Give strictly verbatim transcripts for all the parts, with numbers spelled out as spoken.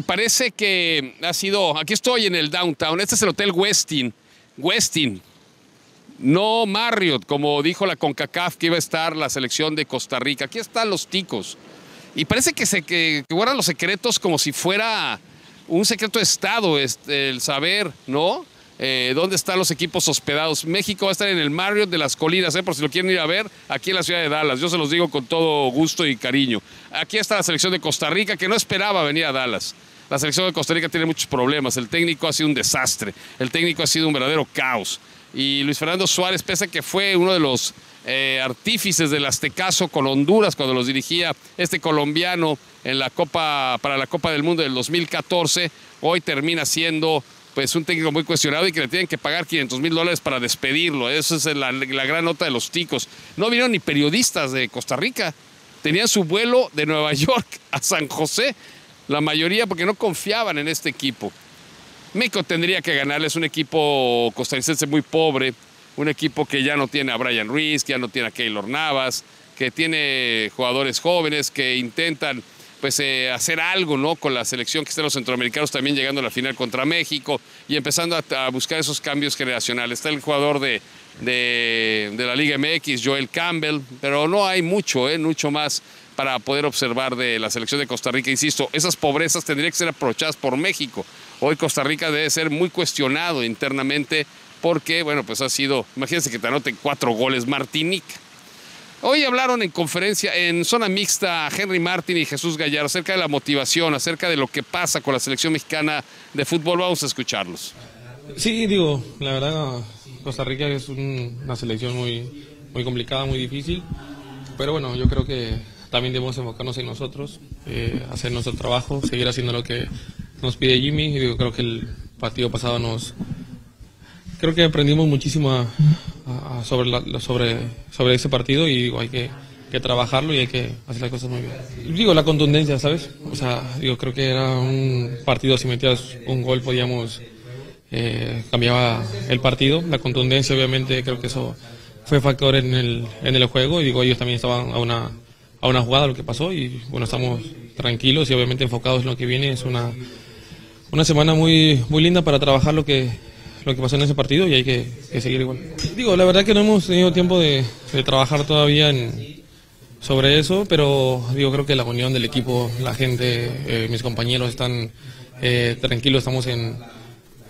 Me parece que ha sido... Aquí estoy en el Downtown. Este es el Hotel Westin. Westin. No Marriott, como dijo la CONCACAF que iba a estar la selección de Costa Rica. Aquí están los ticos. Y parece que se que, que guardan los secretos como si fuera un secreto de Estado, este, el saber, ¿no? Eh, dónde están los equipos hospedados. México va a estar en el Marriott de las Colinas, eh, por si lo quieren ir a ver, aquí en la ciudad de Dallas. Yo se los digo con todo gusto y cariño. Aquí está la selección de Costa Rica, que no esperaba venir a Dallas. La selección de Costa Rica tiene muchos problemas. El técnico ha sido un desastre. El técnico ha sido un verdadero caos. Y Luis Fernando Suárez, pese a que fue uno de los eh, artífices del aztecaso con Honduras, cuando los dirigía este colombiano en la Copa, para la Copa del Mundo del dos mil catorce, hoy termina siendo... pues un técnico muy cuestionado y que le tienen que pagar quinientos mil dólares para despedirlo. Esa es la, la gran nota de los ticos. No vinieron ni periodistas de Costa Rica. Tenían su vuelo de Nueva York a San José, la mayoría, porque no confiaban en este equipo. México tendría que ganarles, un equipo costarricense muy pobre, un equipo que ya no tiene a Bryan Ruiz, que ya no tiene a Keylor Navas, que tiene jugadores jóvenes que intentan... pues eh, hacer algo, ¿no? Con la selección que están los centroamericanos también llegando a la final contra México y empezando a, a buscar esos cambios generacionales. Está el jugador de, de, de la Liga M X, Joel Campbell, pero no hay mucho, ¿eh? Mucho más para poder observar de la selección de Costa Rica. Insisto, esas pobrezas tendrían que ser aprovechadas por México. Hoy Costa Rica debe ser muy cuestionado internamente porque, bueno, pues ha sido, imagínense que te anoten cuatro goles Martinica. Hoy hablaron en conferencia, en zona mixta, Henry Martin y Jesús Gallardo acerca de la motivación, acerca de lo que pasa con la selección mexicana de fútbol. Vamos a escucharlos. Sí, digo, la verdad, Costa Rica es un, una selección muy, muy complicada, muy difícil, pero bueno, yo creo que también debemos enfocarnos en nosotros, eh, hacer nuestro trabajo, seguir haciendo lo que nos pide Jimmy. Yo creo que el partido pasado nos... creo que aprendimos muchísimo a... sobre, la, sobre, sobre ese partido y digo, hay que, que trabajarlo y hay que hacer las cosas muy bien. Digo, la contundencia, ¿sabes? O sea, digo, creo que era un partido, si metías un gol, podíamos, eh, cambiaba el partido. La contundencia, obviamente, creo que eso fue factor en el, en el juego y digo, ellos también estaban a una, a una jugada lo que pasó y bueno, estamos tranquilos y obviamente enfocados en lo que viene. Es una, una semana muy, muy linda para trabajar lo que lo que pasó en ese partido y hay que, que seguir igual. Digo, la verdad que no hemos tenido tiempo de, de trabajar todavía en, sobre eso, pero digo, creo que la unión del equipo, la gente, eh, mis compañeros están eh, tranquilos, estamos en,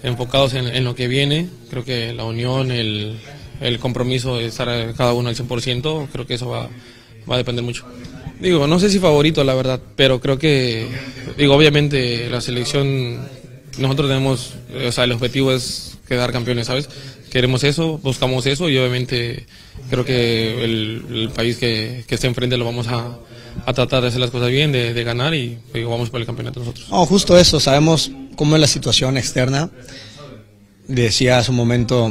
enfocados en, en lo que viene. Creo que la unión, el, el compromiso de estar cada uno al cien por ciento, creo que eso va, va a depender mucho. Digo, no sé si favorito, la verdad, pero creo que, digo, obviamente la selección... nosotros tenemos, o sea, el objetivo es quedar campeones, ¿sabes? Queremos eso, buscamos eso y obviamente creo que el, el país que, que esté enfrente lo vamos a, a tratar de hacer las cosas bien, de, de ganar y pues, vamos por el campeonato nosotros. No, justo eso, sabemos cómo es la situación externa. Decía hace un momento,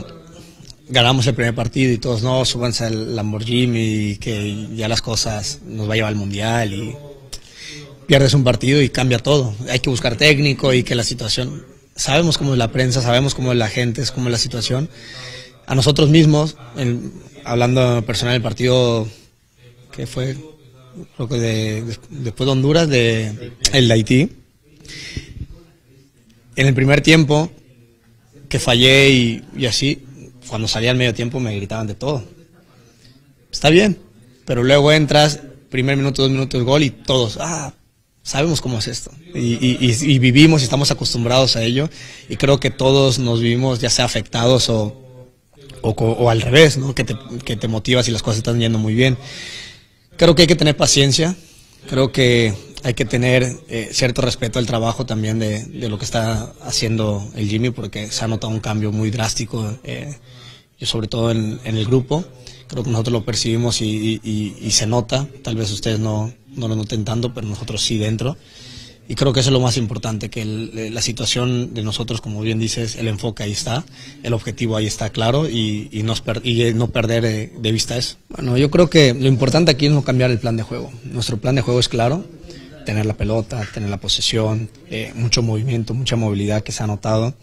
ganamos el primer partido y todos, no, súbanse al Lamborghini y que ya las cosas nos va a llevar al Mundial y... pierdes un partido y cambia todo. Hay que buscar técnico y que la situación... sabemos cómo es la prensa, sabemos cómo es la gente, es cómo es la situación. A nosotros mismos, el, hablando personal del partido que fue, creo que de, de, después de Honduras, de, el de Haití. En el primer tiempo, que fallé y, y así, cuando salía al medio tiempo me gritaban de todo. Está bien, pero luego entras, primer minuto, dos minutos, gol y todos... ah, sabemos cómo es esto y, y, y, y vivimos y estamos acostumbrados a ello y creo que todos nos vivimos ya sea afectados o, o, o al revés, ¿no? Que te, que te motivas y las cosas están yendo muy bien. Creo que hay que tener paciencia, creo que hay que tener eh, cierto respeto al trabajo también de, de lo que está haciendo el Jimmy porque se ha notado un cambio muy drástico, eh, y sobre todo en, en el grupo. Creo que nosotros lo percibimos y, y, y se nota, tal vez ustedes no, no lo noten tanto, pero nosotros sí dentro. Y creo que eso es lo más importante, que el, la situación de nosotros, como bien dices, el enfoque ahí está, el objetivo ahí está claro y, y, nos per, y no perder de, de vista eso. Bueno, yo creo que lo importante aquí es no cambiar el plan de juego. Nuestro plan de juego es claro, tener la pelota, tener la posesión, eh, mucho movimiento, mucha movilidad que se ha notado.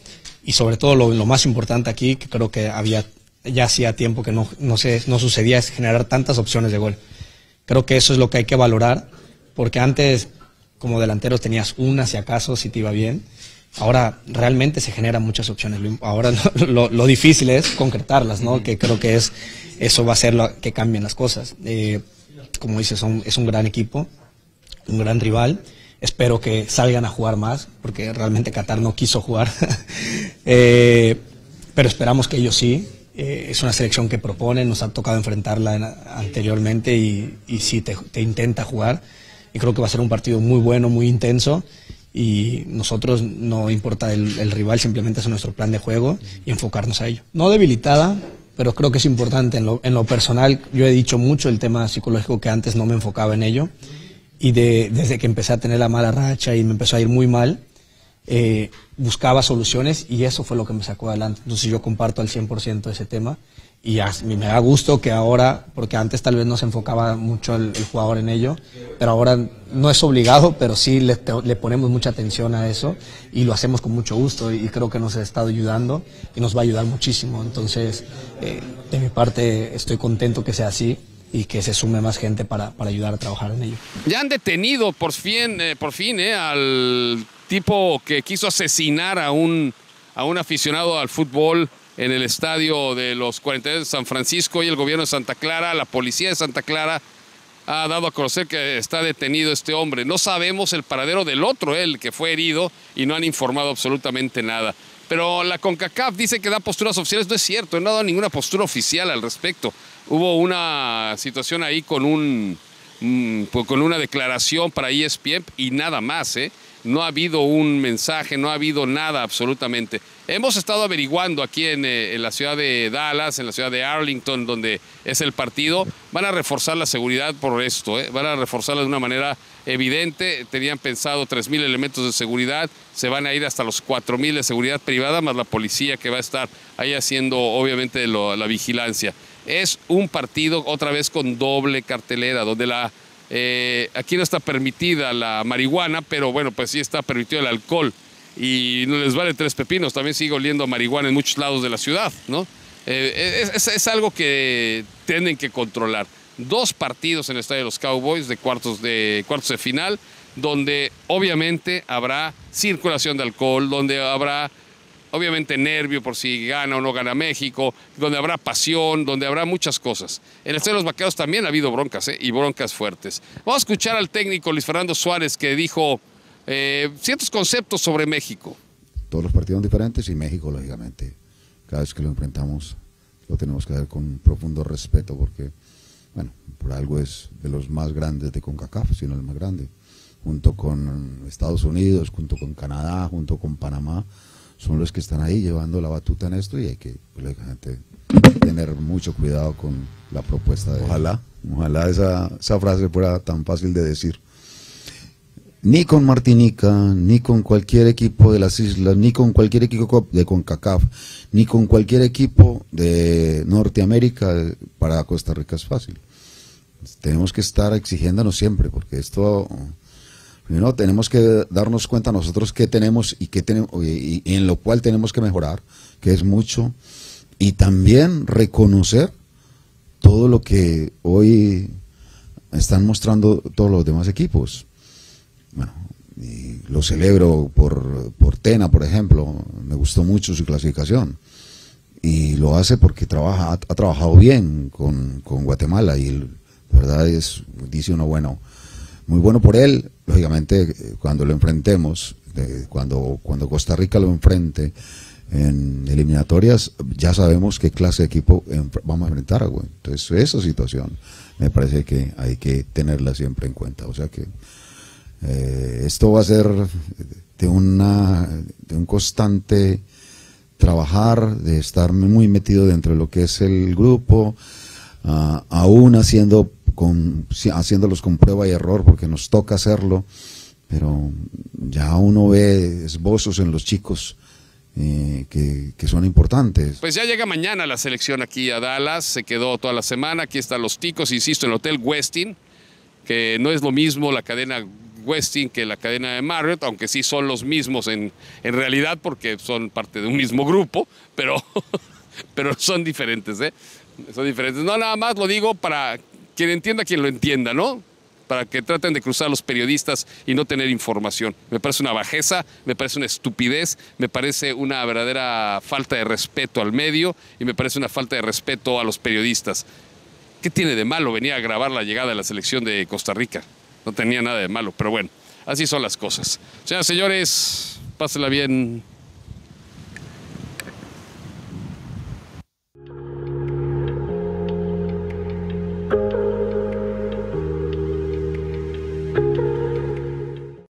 Y sobre todo lo, lo más importante aquí, que creo que había... ya hacía tiempo que no, no, se, no sucedía, es generar tantas opciones de gol. Creo que eso es lo que hay que valorar, porque antes como delanteros tenías una, si acaso, si te iba bien. Ahora realmente se generan muchas opciones. Ahora lo, lo, lo difícil es concretarlas, ¿no? Que creo que es eso va a ser lo que cambien las cosas. Eh, como dices, son, es un gran equipo, un gran rival. Espero que salgan a jugar más, porque realmente Qatar no quiso jugar. eh, pero esperamos que ellos sí. Eh, es una selección que propone, nos ha tocado enfrentarla en, anteriormente y, y sí te, te intenta jugar. Y creo que va a ser un partido muy bueno, muy intenso. Y nosotros no importa el, el rival, simplemente es nuestro plan de juego y enfocarnos a ello. No debilitada, pero creo que es importante en lo, en lo personal. Yo he dicho mucho el tema psicológico, que antes no me enfocaba en ello, y de, desde que empecé a tener la mala racha y me empezó a ir muy mal, eh, buscaba soluciones y eso fue lo que me sacó adelante. Entonces yo comparto al cien por ciento ese tema y a mí me da gusto que ahora, porque antes tal vez no se enfocaba mucho el, el jugador en ello, pero ahora no es obligado, pero sí le, le ponemos mucha atención a eso y lo hacemos con mucho gusto y creo que nos ha estado ayudando y nos va a ayudar muchísimo. Entonces eh, de mi parte estoy contento que sea así y que se sume más gente para, para ayudar a trabajar en ello. Ya han detenido por fin, eh, por fin eh, al tipo que quiso asesinar a un, a un aficionado al fútbol en el estadio de los cuarenta y tres de San Francisco, y el gobierno de Santa Clara, la policía de Santa Clara, ha dado a conocer que está detenido este hombre. No sabemos el paradero del otro, el que fue herido, y no han informado absolutamente nada. Pero la CONCACAF dice que da posturas oficiales. No es cierto, no ha dado ninguna postura oficial al respecto. Hubo una situación ahí con, un, con una declaración para E S P N y nada más, ¿eh? No ha habido un mensaje, no ha habido nada absolutamente. Hemos estado averiguando aquí en, en la ciudad de Dallas, en la ciudad de Arlington, donde es el partido. Van a reforzar la seguridad por esto, ¿eh? Van a reforzarla de una manera evidente. Tenían pensado tres mil elementos de seguridad, se van a ir hasta los cuatro mil de seguridad privada, más la policía que va a estar ahí haciendo obviamente lo, la vigilancia. Es un partido otra vez con doble cartelera, donde la... Eh, aquí no está permitida la marihuana, pero bueno, pues sí está permitido el alcohol y no les vale tres pepinos. También sigue oliendo a marihuana en muchos lados de la ciudad, ¿no? Eh, es, es, es algo que tienen que controlar. Dos partidos en el estadio de los Cowboys de cuartos de, cuartos de final, donde obviamente habrá circulación de alcohol, donde habrá obviamente nervio por si gana o no gana México, donde habrá pasión, donde habrá muchas cosas. En el estadio de los Vaqueros también ha habido broncas, ¿eh? Y broncas fuertes. Vamos a escuchar al técnico Luis Fernando Suárez, que dijo eh, ciertos conceptos sobre México. Todos los partidos son diferentes y México, lógicamente, cada vez que lo enfrentamos lo tenemos que hacer con profundo respeto porque, bueno, por algo es de los más grandes de CONCACAF, sino el más grande, junto con Estados Unidos, junto con Canadá, junto con Panamá. Son los que están ahí llevando la batuta en esto y hay que, pues, gente, tener mucho cuidado con la propuesta de... Ojalá, ojalá esa, esa frase fuera tan fácil de decir. Ni con Martinica, ni con cualquier equipo de las islas, ni con cualquier equipo de CONCACAF, ni con cualquier equipo de Norteamérica, para Costa Rica es fácil. Tenemos que estar exigiéndonos siempre, porque esto... Primero tenemos que darnos cuenta nosotros qué tenemos y, qué tenemos y, y en lo cual tenemos que mejorar, que es mucho, y también reconocer todo lo que hoy están mostrando todos los demás equipos. Bueno, y lo celebro por, por Tena, por ejemplo, me gustó mucho su clasificación, y lo hace porque trabaja, ha, ha trabajado bien con, con Guatemala, y la verdad es, dice uno, bueno, muy bueno por él. Lógicamente, cuando lo enfrentemos, eh, cuando, cuando Costa Rica lo enfrente en eliminatorias, ya sabemos qué clase de equipo vamos a enfrentar, güey. Entonces, esa situación me parece que hay que tenerla siempre en cuenta. O sea que eh, esto va a ser de, una, de un constante trabajar, de estar muy metido dentro de lo que es el grupo, uh, aún haciendo... Con, haciéndolos con prueba y error porque nos toca hacerlo, pero ya uno ve esbozos en los chicos eh, que, que son importantes. Pues ya llega mañana la selección aquí a Dallas, se quedó toda la semana, aquí están los ticos, insisto, en el Hotel Westin, que no es lo mismo la cadena Westin que la cadena de Marriott, aunque sí son los mismos en, en realidad porque son parte de un mismo grupo, pero, pero son diferentes, ¿eh? Son diferentes. No, nada más lo digo para... Quien entienda, quien lo entienda, ¿no? para que traten de cruzar a los periodistas y no tener información. Me parece una bajeza, me parece una estupidez, me parece una verdadera falta de respeto al medio y me parece una falta de respeto a los periodistas. ¿Qué tiene de malo venir a grabar la llegada de la selección de Costa Rica? No tenía nada de malo, pero bueno, así son las cosas. Señoras y señores, pásenla bien.